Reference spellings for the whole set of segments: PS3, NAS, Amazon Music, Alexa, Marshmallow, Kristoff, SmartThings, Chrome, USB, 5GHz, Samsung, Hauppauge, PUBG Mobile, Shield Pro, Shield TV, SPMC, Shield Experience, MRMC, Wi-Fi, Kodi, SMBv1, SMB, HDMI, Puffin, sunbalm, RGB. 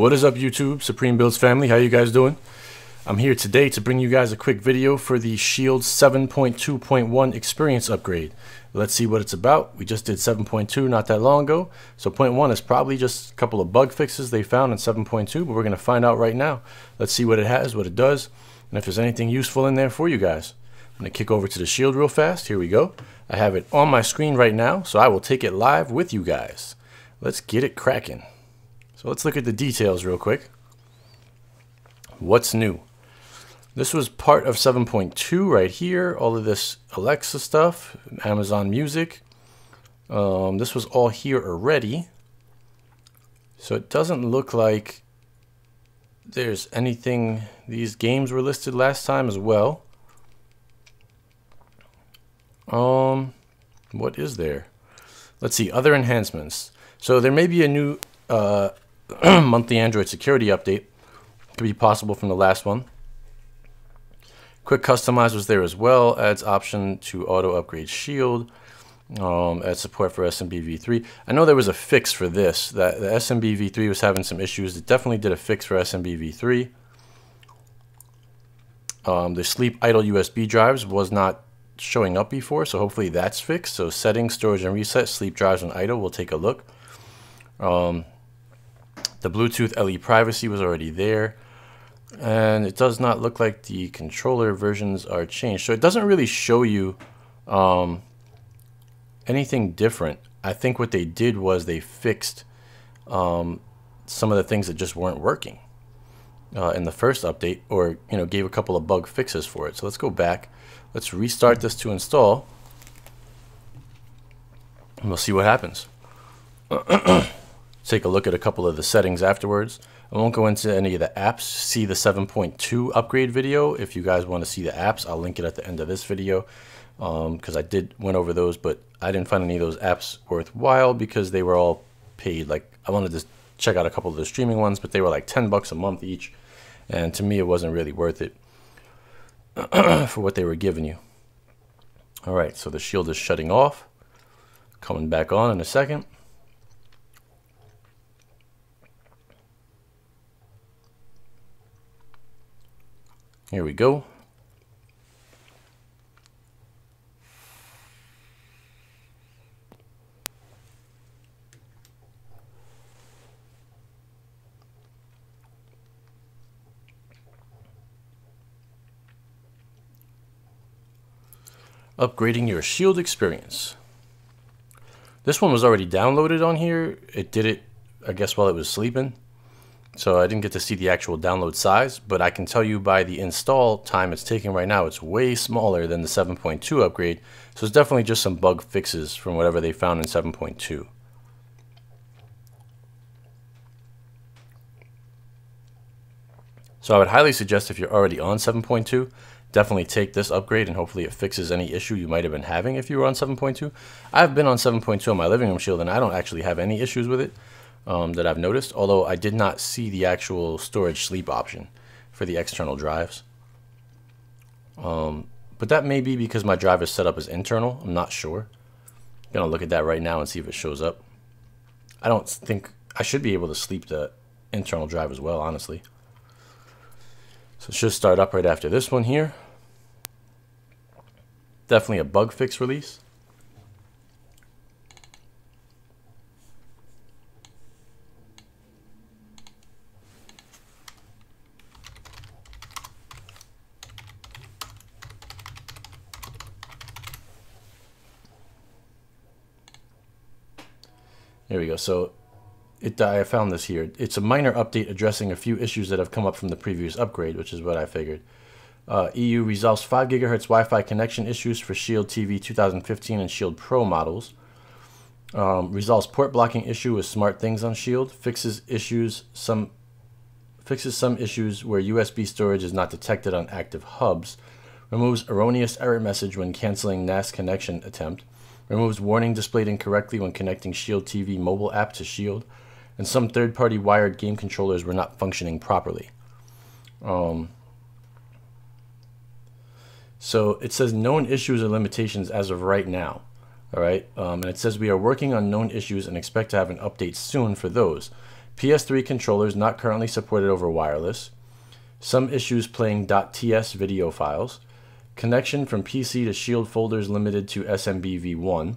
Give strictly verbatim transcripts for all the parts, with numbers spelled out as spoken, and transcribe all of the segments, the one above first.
What is up, YouTube? Supreme Builds family, how you guys doing? I'm here today to bring you guys a quick video for the Shield seven point two point one experience upgrade. Let's see what it's about. We just did seven point two not that long ago, so point one is probably just a couple of bug fixes they found in seven point two, but we're going to find out right now. Let's see what it has, what it does, and if there's anything useful in there for you guys. I'm going to kick over to the Shield real fast. Here we go. I have it on my screen right now, so I will take it live with you guys. Let's get it cracking. So let's look at the details real quick. What's new? This was part of seven point two right here. All of this Alexa stuff, Amazon Music. Um, this was all here already. So it doesn't look like there's anything. These games were listed last time as well. Um, what is there? Let's see, other enhancements. So there may be a new uh, monthly Android security update. Could be possible from the last one. Quick customize was there as well. Adds option to auto upgrade Shield. Um, adds support for S M B v three. I know there was a fix for this. That the S M B v three was having some issues. It definitely did a fix for S M B v three. Um, the sleep idle U S B drives was not showing up before, so hopefully that's fixed. So settings, storage and reset, sleep drives and idle, we'll take a look. Um, the Bluetooth L E privacy was already there, and it does not look like the controller versions are changed, so it doesn't really show you um, anything different. I think what they did was they fixed um, some of the things that just weren't working uh, in the first update, or you know, gave a couple of bug fixes for it. So let's go back. Let's restart this to install, and we'll see what happens. Take a look at a couple of the settings afterwards. I won't go into any of the apps. See the seven point two upgrade video if you guys want to see the apps. I'll link it at the end of this video, because um, I did went over those, but I didn't find any of those apps worthwhile because they were all paid. Like, I wanted to check out a couple of the streaming ones, but they were like ten bucks a month each, and to me it wasn't really worth it for what they were giving you. All right, so the Shield is shutting off, coming back on in a second. Here we go. Upgrading your Shield experience. This one was already downloaded on here. It did it, I guess, while it was sleeping. So I didn't get to see the actual download size, but I can tell you by the install time it's taking right now, it's way smaller than the seven point two upgrade. So it's definitely just some bug fixes from whatever they found in seven point two. So I would highly suggest, if you're already on seven point two, definitely take this upgrade, and hopefully it fixes any issue you might have been having if you were on seven point two. I've been on seven point two on my living room Shield, and I don't actually have any issues with it um, that I've noticed, although I did not see the actual storage sleep option for the external drives. Um, but that may be because my drive is set up as internal. I'm not sure. I'm going to look at that right now and see if it shows up. I don't think I should be able to sleep the internal drive as well, honestly. So it should start up right after this one here. Definitely a bug fix release. There we go. So It, I found this here. It's a minor update addressing a few issues that have come up from the previous upgrade, which is what I figured. Uh, E U resolves five gigahertz Wi-Fi connection issues for Shield T V two thousand fifteen and Shield Pro models. Um, resolves port blocking issue with SmartThings on Shield. Fixes issues some fixes some issues where U S B storage is not detected on active hubs. Removes erroneous error message when canceling N A S connection attempt. Removes warning displayed incorrectly when connecting Shield T V mobile app to Shield. And some third-party wired game controllers were not functioning properly. Um, so it says known issues or limitations as of right now. All right, um, and it says we are working on known issues and expect to have an update soon for those. P S three controllers not currently supported over wireless, some issues playing .ts video files, connection from P C to Shield folders limited to S M B v one,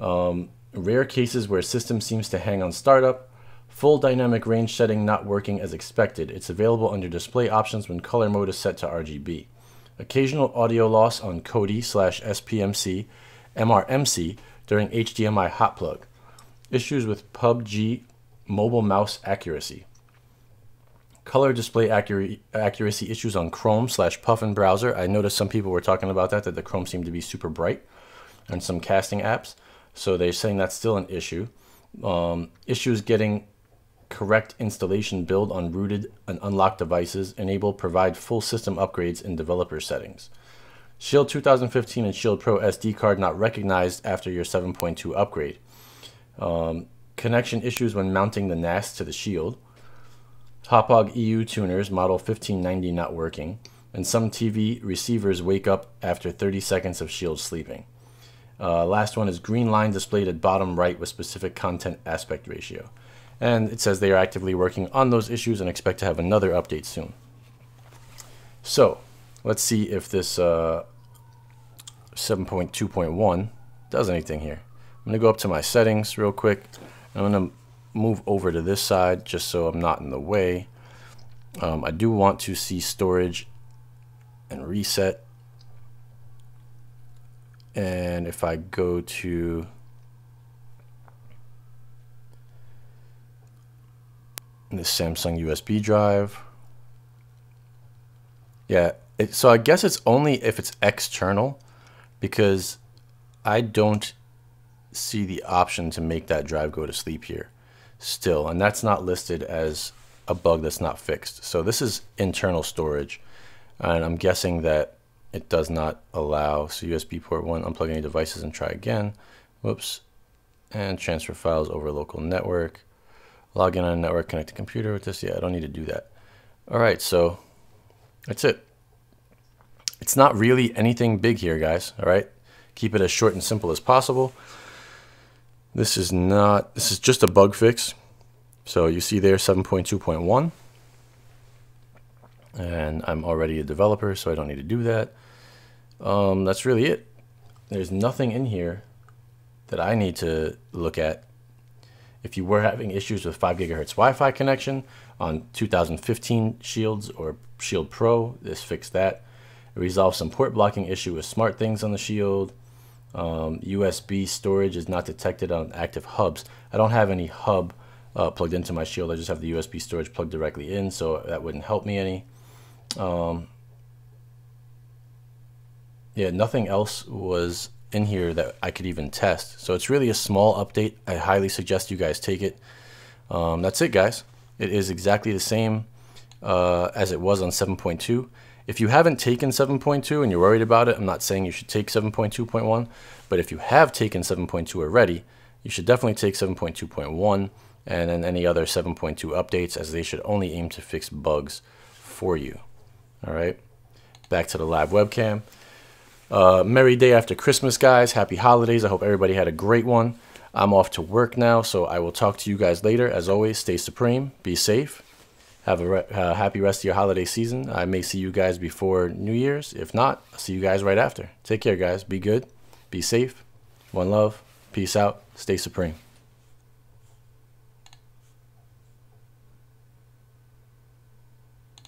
um, rare cases where system seems to hang on startup, full dynamic range setting not working as expected. It's available under display options when color mode is set to R G B. Occasional audio loss on Kodi slash S P M C, M R M C during H D M I hot plug. Issues with P U B G Mobile mouse accuracy. Color display accuracy, accuracy issues on Chrome slash Puffin browser. I noticed some people were talking about that, that the Chrome seemed to be super bright on some casting apps. So they're saying that's still an issue. Um, issues getting correct installation build on rooted and unlocked devices, enable, provide full system upgrades in developer settings. Shield two thousand fifteen and Shield Pro S D card not recognized after your seven point two upgrade. Um, connection issues when mounting the N A S to the Shield. Hauppauge E U tuners, model fifteen ninety not working. And some T V receivers wake up after thirty seconds of Shield sleeping. Uh, last one is green line displayed at bottom right with specific content aspect ratio. And it says they are actively working on those issues and expect to have another update soon. So let's see if this uh, seven point two point one does anything here. I'm gonna go up to my settings real quick. I'm gonna move over to this side just so I'm not in the way. Um, I do want to see storage and reset. And if I go to this Samsung U S B drive, yeah, it, so I guess it's only if it's external, because I don't see the option to make that drive go to sleep here still, and that's not listed as a bug that's not fixed. So this is internal storage, and I'm guessing that it does not allow. So U S B port one, unplug any devices and try again. Whoops. And transfer files over local network. Log in on a network, connect a computer with this. Yeah, I don't need to do that. All right, so that's it. It's not really anything big here, guys, all right? Keep it as short and simple as possible. This is not, this is just a bug fix. So you see there seven point two point one. And I'm already a developer, so I don't need to do that. Um, that's really it. There's nothing in here that I need to look at. If you were having issues with five gigahertz Wi-Fi connection on two thousand fifteen Shields or Shield Pro, this fixed that. It resolves some port blocking issue with SmartThings on the Shield. Um, U S B storage is not detected on active hubs. I don't have any hub uh, plugged into my Shield. I just have the U S B storage plugged directly in, so that wouldn't help me any. Um, yeah, nothing else was in here that I could even test. So it's really a small update. I highly suggest you guys take it. Um, that's it, guys. It is exactly the same uh, as it was on seven point two. If you haven't taken seven point two and you're worried about it, I'm not saying you should take seven point two point one, but if you have taken seven point two already, you should definitely take seven point two point one and then any other seven point two updates, as they should only aim to fix bugs for you. All right, back to the live webcam. Uh, merry day after Christmas, guys. Happy holidays. I hope everybody had a great one. I'm off to work now, so I will talk to you guys later. As always, stay supreme, be safe, have a re uh, happy rest of your holiday season. I may see you guys before New Year's. If not, I'll see you guys right after. Take care, guys. Be good, be safe. One love. Peace out. Stay supreme.